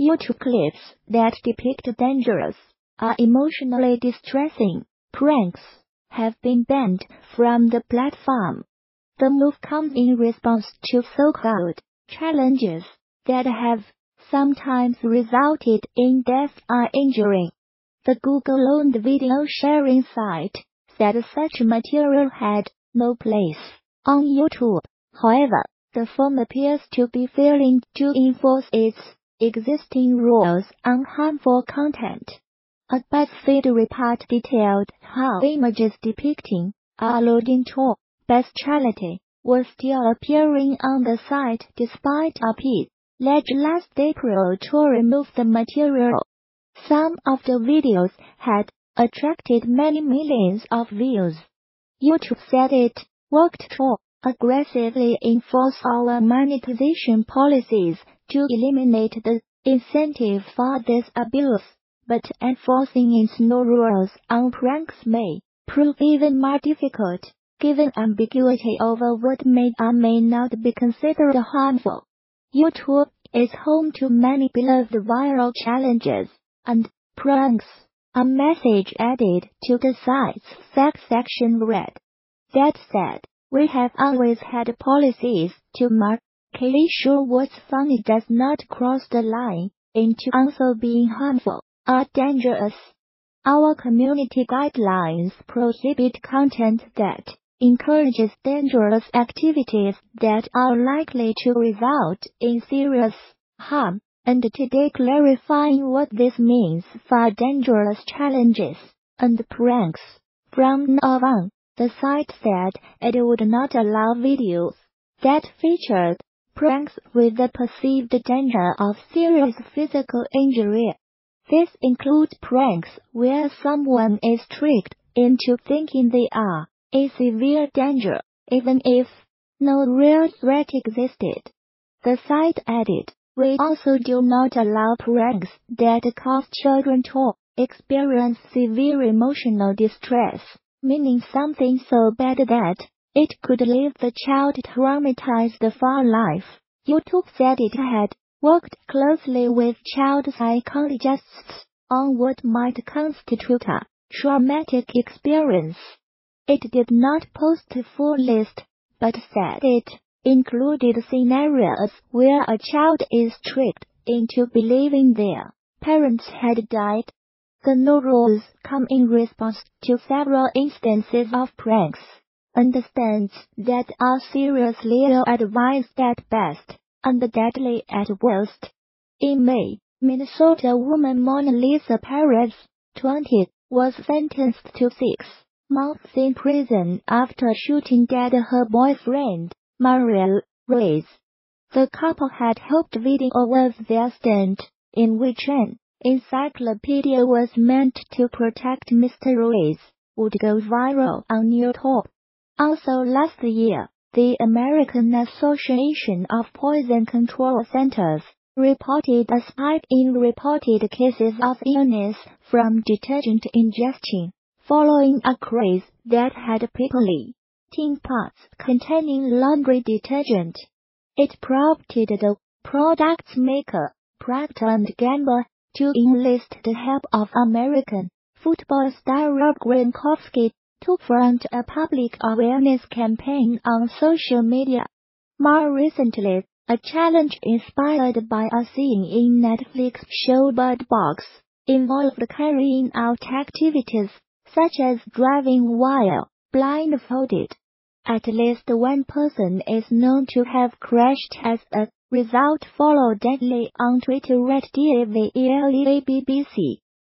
YouTube clips that depict dangerous, are emotionally distressing pranks have been banned from the platform. The move comes in response to so-called challenges that have sometimes resulted in death or injury. The Google-owned video sharing site said such material had no place on YouTube. However, the firm appears to be failing to enforce its existing rules on harmful content. A BuzzFeed report detailed how images depicting or alluding to bestiality were still appearing on the site despite a bid lodged last April to remove the material. Some of the videos had attracted many millions of views. YouTube said it worked to aggressively enforce our monetization policies to eliminate the incentive for this abuse, but enforcing its new rules on pranks may prove even more difficult, given ambiguity over what may or may not be considered harmful. YouTube is home to many beloved viral challenges and pranks. A message added to the site's fact section read, "That said, we have always had policies to markedly sure what's funny does not cross the line into also being harmful or dangerous. Our community guidelines prohibit content that encourages dangerous activities that are likely to result in serious harm, and today clarifying what this means for dangerous challenges and pranks." From now on, the site said it would not allow videos that featured pranks with the perceived danger of serious physical injury. This includes pranks where someone is tricked into thinking they are in severe danger, even if no real threat existed. The site added, "We also do not allow pranks that cause children to experience severe emotional distress, meaning something so bad that it could leave the child traumatized for life." YouTube said it had worked closely with child psychologists on what might constitute a traumatic experience. It did not post a full list, but said it included scenarios where a child is tricked into believing their parents had died. The new rules come in response to several instances of pranks and stunts that are seriously ill-advised at best and deadly at worst. In May, Minnesota woman Mona Lisa Perez, 20, was sentenced to 6 months in prison after shooting dead her boyfriend, Marielle Ruiz. The couple had hoped video of their stunt, in which an encyclopedia was meant to protect Mr. Ruiz, would go viral on YouTube. Also last year, the American Association of Poison Control Centers reported a spike in reported cases of illness from detergent ingestion, following a craze that had people tin pots containing laundry detergent. It prompted the product's maker, Procter & Gamble, to enlist the help of American football star Rob Gronkowski to front a public awareness campaign on social media. More recently, a challenge inspired by a scene in Netflix show Bird Box involved carrying out activities such as driving while blindfolded. At least one person is known to have crashed as a result, followed deadly on Twitter @DAVELABBC.